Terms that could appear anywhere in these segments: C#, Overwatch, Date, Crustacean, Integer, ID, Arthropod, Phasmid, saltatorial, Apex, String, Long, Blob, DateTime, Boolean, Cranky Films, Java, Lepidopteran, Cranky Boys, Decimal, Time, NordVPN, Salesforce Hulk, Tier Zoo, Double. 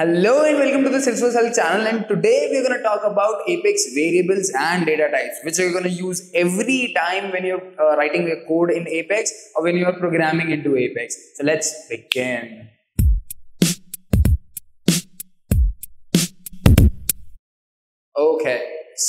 Hello and welcome to the Salesforce Hulk channel, and today we're going to talk about Apex variables and data types, which you're going to use every time when you're writing your code in Apex or when you're programming into Apex. So let's begin. Okay,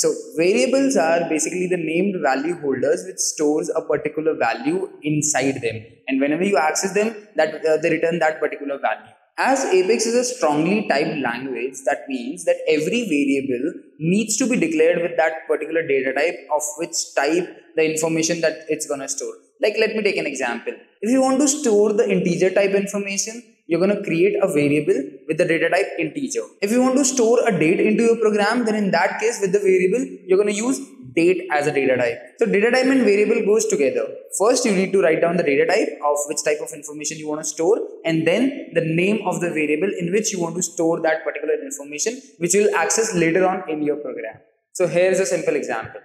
so variables are basically the named value holders which stores a particular value inside them, and whenever you access them, that they return that particular value. As Apex is a strongly typed language, that means that every variable needs to be declared with that particular data type, of which type the information that it's gonna store. Like, let me take an example. If you want to store the integer type information, you're gonna create a variable with the data type integer. If you want to store a date into your program, then in that case with the variable, you're gonna use date as a data type. So data type and variable goes together. First, you need to write down the data type of which type of information you want to store, and then the name of the variable in which you want to store that particular information, which you will access later on in your program. So here is a simple example.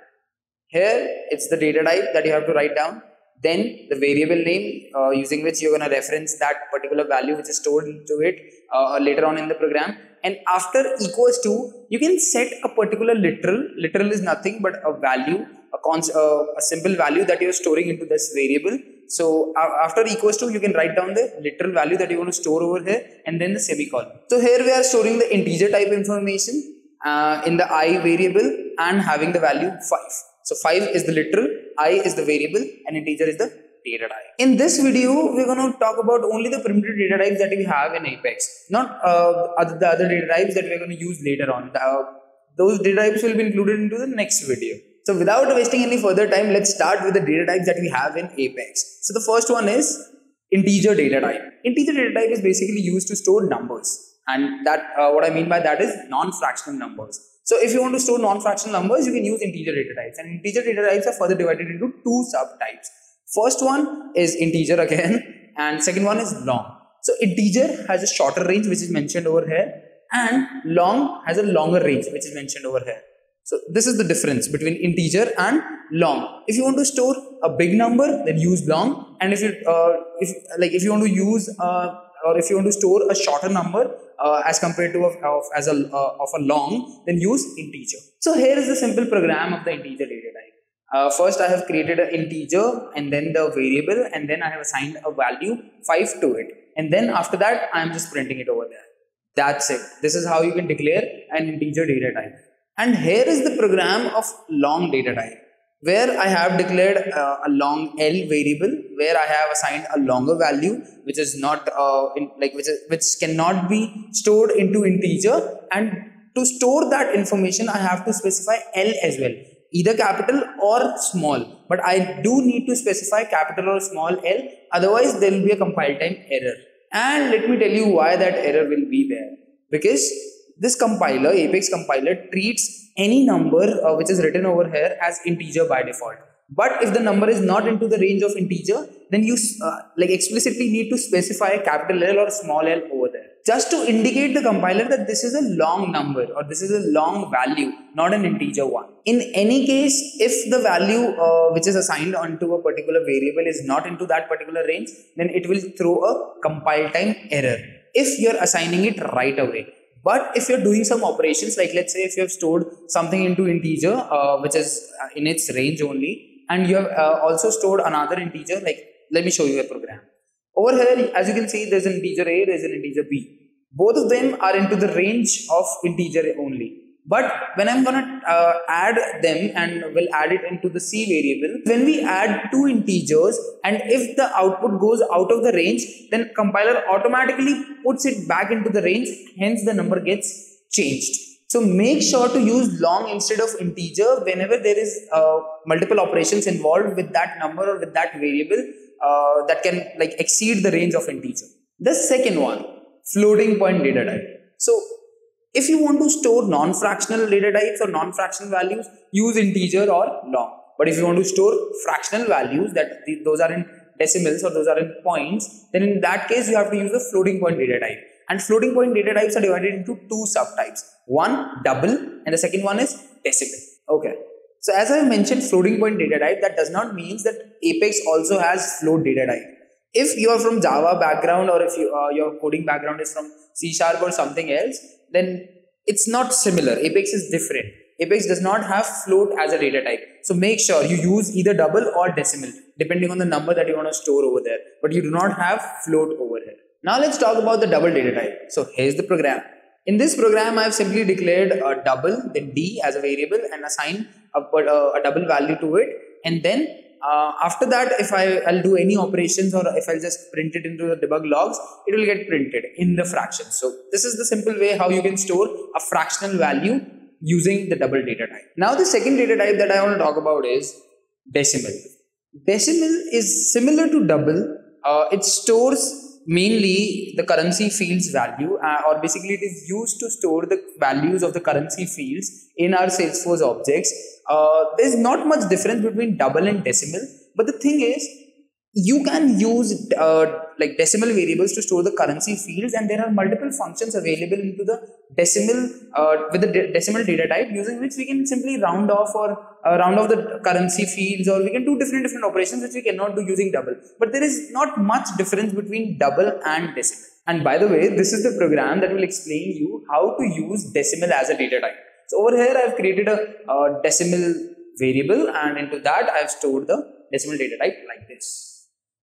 Here it's the data type that you have to write down, then the variable name using which you're going to reference that particular value which is stored into it later on in the program. And after equals to, you can set a particular literal is nothing but a value, a simple value that you're storing into this variable. So after equals to, you can write down the literal value that you want to store over here, and then the semicolon. So here we are storing the integer type information in the I variable and having the value 5. So 5 is the literal, I is the variable, and integer is the data type. In this video, we're going to talk about only the primitive data types that we have in Apex, not the other data types that we're going to use later on. Those data types will be included into the next video. So without wasting any further time, let's start with the data types that we have in Apex. So the first one is integer data type. Integer data type is basically used to store numbers, and that what I mean by that is non-fractional numbers. So if you want to store non-fractional numbers, you can use integer data types, and integer data types are further divided into two subtypes. First one is integer again, and second one is long. So integer has a shorter range which is mentioned over here, and long has a longer range which is mentioned over here. So this is the difference between integer and long. If you want to store a big number, then use long, and if you want to use or if you want to store a shorter number as compared to a long, then use integer. So here is the simple program of the integer data type. First, I have created an integer and then the variable, and then I have assigned a value 5 to it, and then after that I am just printing it over there. That's it. This is how you can declare an integer data type. And here is the program of long data type, where I have declared a long L variable, where I have assigned a longer value which is not which cannot be stored into integer, and to store that information I have to specify L as well, either capital or small, but I do need to specify capital or small L, otherwise there will be a compile time error. And let me tell you why that error will be there, because this compiler, Apex compiler, treats any number which is written over here as integer by default, but if the number is not into the range of integer, then you explicitly need to specify a capital L or small L over there, just to indicate the compiler that this is a long number or this is a long value, not an integer one. In any case, if the value which is assigned onto a particular variable is not into that particular range, then it will throw a compile time error if you're assigning it right away. But if you're doing some operations, like let's say if you have stored something into integer which is in its range only, and you have also stored another integer, like let me show you a program. Over here, as you can see, there's an integer A, there's an integer B. Both of them are into the range of integer only. But when I'm gonna add them, and will add it into the C variable, when we add two integers, and if the output goes out of the range, then compiler automatically puts it back into the range, hence the number gets changed. So make sure to use long instead of integer whenever there is multiple operations involved with that number or with that variable that can exceed the range of integer. The second one, floating point data type. So if you want to store non-fractional data types or non-fractional values, use integer or long. But if you want to store fractional values, that those are in decimals or those are in points, then in that case you have to use the floating point data type. And floating point data types are divided into two subtypes. One, double, and the second one is decimal. Okay. So as I mentioned, floating point data type, that does not mean that Apex also has float data type. If you are from Java background, or if you, your coding background is from C# or something else, then it's not similar. Apex is different. Apex does not have float as a data type. So make sure you use either double or decimal, depending on the number that you want to store over there. But you do not have float over here. Now let's talk about the double data type. So here's the program. In this program, I have simply declared a double, then D as a variable, and assign a double value to it. And then after that, if I'll do any operations, or if I'll just print it into the debug logs, it will get printed in the fraction. So this is the simple way how you can store a fractional value using the double data type. Now the second data type that I want to talk about is decimal. Decimal is similar to double. It stores mainly the currency fields value, or basically it is used to store the values of the currency fields in our Salesforce objects. There's not much difference between double and decimal, but the thing is, you can use like decimal variables to store the currency fields, and there are multiple functions available into the decimal with the decimal data type, using which we can simply round off or round off the currency fields, or we can do different operations which we cannot do using double. But there is not much difference between double and decimal. And by the way, this is the program that will explain you how to use decimal as a data type. So over here I've created a decimal variable, and into that I've stored the decimal data type like this.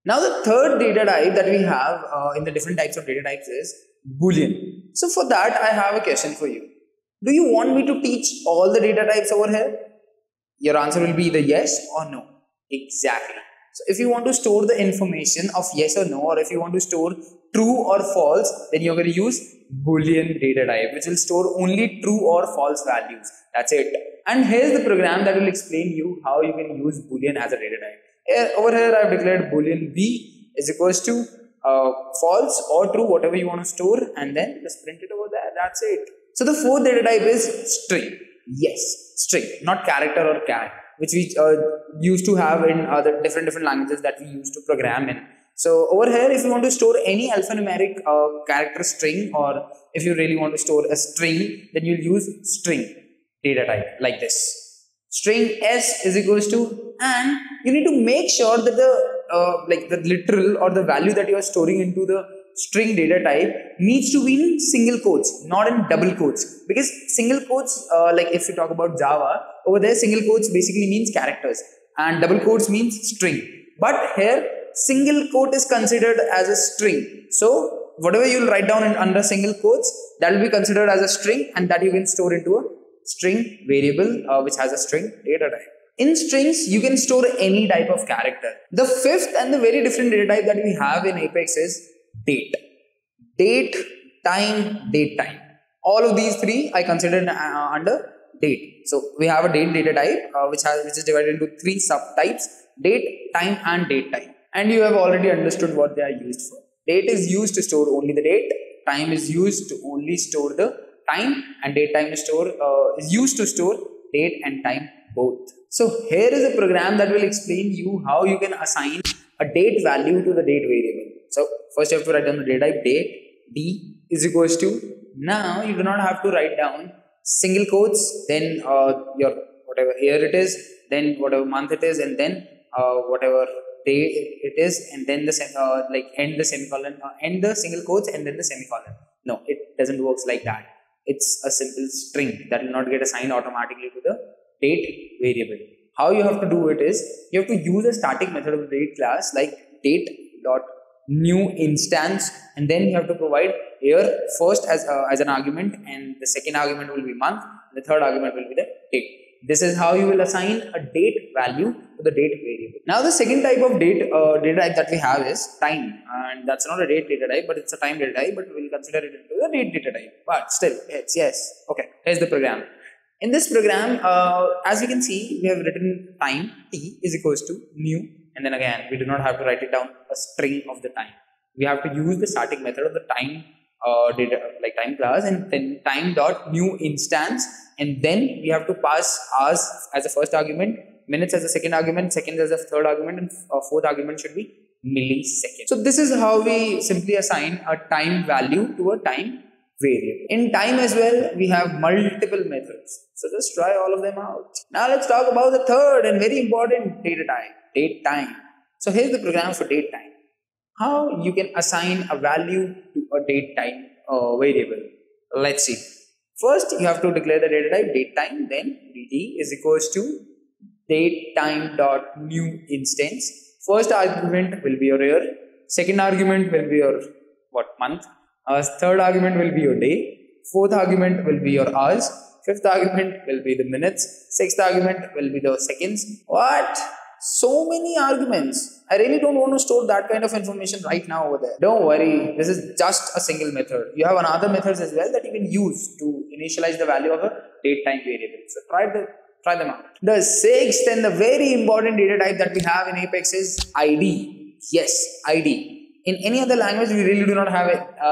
Now the third data type that we have in the different types of data types is Boolean. So for that, I have a question for you. Do you want me to teach all the data types over here? Your answer will be either yes or no. Exactly. So if you want to store the information of yes or no, or if you want to store true or false, then you're going to use Boolean data type, which will store only true or false values. That's it. And here's the program that will explain you how you can use Boolean as a data type. Over here I have declared Boolean b is equals to false or true, whatever you want to store, and then just print it over there. That's it. So the fourth data type is string. Yes, string, not character or char, which we used to have in other different languages that we used to program in. So over here, if you want to store any alphanumeric character string, or if you really want to store a string, then you'll use string data type like this. String s is equals to, and you need to make sure that the like the literal or the value that you are storing into the string data type needs to be in single quotes, not in double quotes, because single quotes, like if you talk about Java, over there single quotes basically means characters and double quotes means string, but here single quote is considered as a string. So whatever you'll write down in under single quotes, that will be considered as a string, and that you can store into a string variable which has a string data type. In strings, you can store any type of character. The fifth and the very different data type that we have in Apex is date. Date, time, date time. All of these three I consider under date. So we have a date data type which is divided into three subtypes: date, time, and date time. And you have already understood what they are used for. Date is used to store only the date. Time is used to only store the time, and date time is used to store date and time both. So here is a program that will explain you how you can assign a date value to the date variable. So first you have to write down the data type date. D is equals to, now you do not have to write down single quotes, then your whatever year it is, then whatever month it is, and then whatever day it is, and then the like end the semicolon, end the single quotes and then the semicolon. No, it doesn't work like that. It's a simple string that will not get assigned automatically to the date variable. How you have to do it is, you have to use a static method of the date class like date.newInstance, and then you have to provide year first as an argument, and the second argument will be month, and the third argument will be the date. This is how you will assign a date value to the date variable. Now the second type of date data type that we have is time, and that's not a date data type, but it's a time data type, but we'll consider it into the date data type. But still, it's yes. Okay, here's the program. In this program, as you can see, we have written time. T is equals to new, and then again we do not have to write it down a string of the time. We have to use the static method of the time data like time class, and then time dot new instance, and then we have to pass hours as a first argument, minutes as a second argument, seconds as a third argument, and fourth argument should be milliseconds. So this is how we simply assign a time value to a time variable. In time as well, we have multiple methods, so just try all of them out. Now let's talk about the third and very important data type, date time. So here's the program for date time. how you can assign a value to a date time variable. Let's see. First, you have to declare the data type date time. Then dd is equals to date time dot new instance. First argument will be your year. Second argument will be your month. Third argument will be your day. Fourth argument will be your hours. Fifth argument will be the minutes. Sixth argument will be the seconds. What? So many arguments. I really don't want to store that kind of information right now over there. Don't worry. This is just a single method. You have another methods as well that you can use to initialize the value of a date time variable. So try them out. The sixth and the very important data type that we have in Apex is ID. Yes, ID. In any other language, we really do not have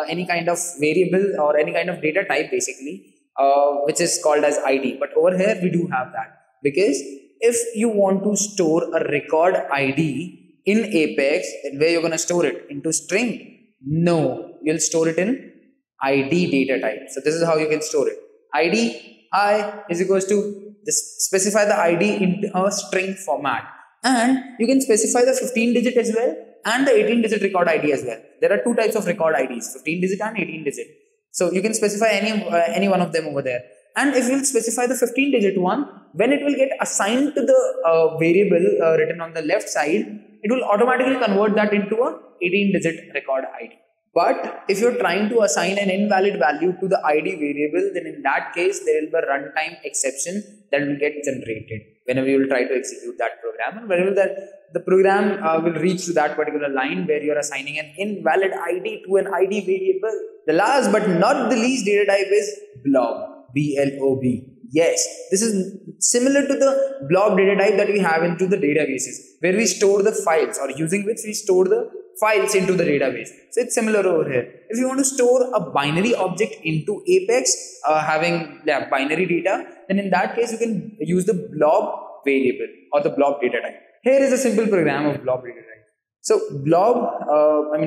any kind of variable or any kind of data type basically, which is called as ID. But over here, we do have that because if you want to store a record ID in Apex, then where you're going to store it? Into string? No, you'll store it in ID data type. So this is how you can store it. ID I is equals to specify the ID in a string format, and you can specify the 15-digit as well, and the 18-digit record ID as well. There are two types of record IDs, 15-digit and 18-digit. So you can specify any one of them over there. And if you'll specify the 15-digit one, when it will get assigned to the variable written on the left side, it will automatically convert that into a 18-digit record ID. But if you're trying to assign an invalid value to the ID variable, then in that case, there will be a runtime exception that will get generated whenever you will try to execute that program. And whenever the program will reach to that particular line where you're assigning an invalid ID to an ID variable. The last but not the least data type is blob, B-L-O-B. Yes, this is similar to the blob data type that we have into the databases where we store the files or using which we store the files into the database. So it's similar over here. If you want to store a binary object into Apex having binary data, then in that case you can use the blob variable or the blob data type. Here is a simple program of blob data type. So blob,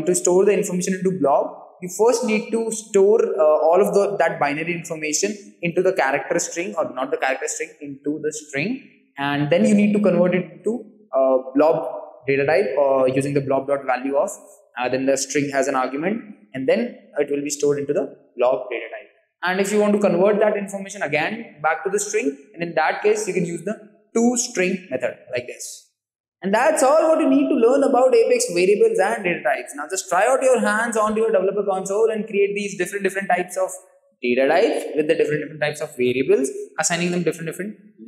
to store the information into blob, you first need to store all of that binary information into the character string or not the character string, into the string, and then you need to convert it to blob data type or using the blob dot value of then the string has an argument, and then it will be stored into the blob data type. And if you want to convert that information again back to the string, and in that case you can use the toString method like this. And that's all what you need to learn about Apex variables and data types. Now just try out your hands onto your developer console and create these different types of data types with the different types of variables, assigning them different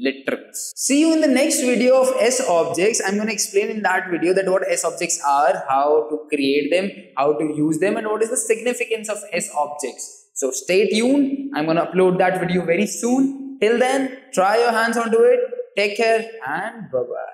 literals. See you in the next video of S objects. I'm going to explain in that video that what S objects are, how to create them, how to use them, and what is the significance of S objects. So stay tuned. I'm going to upload that video very soon. Till then, try your hands onto it. Take care and bye-bye.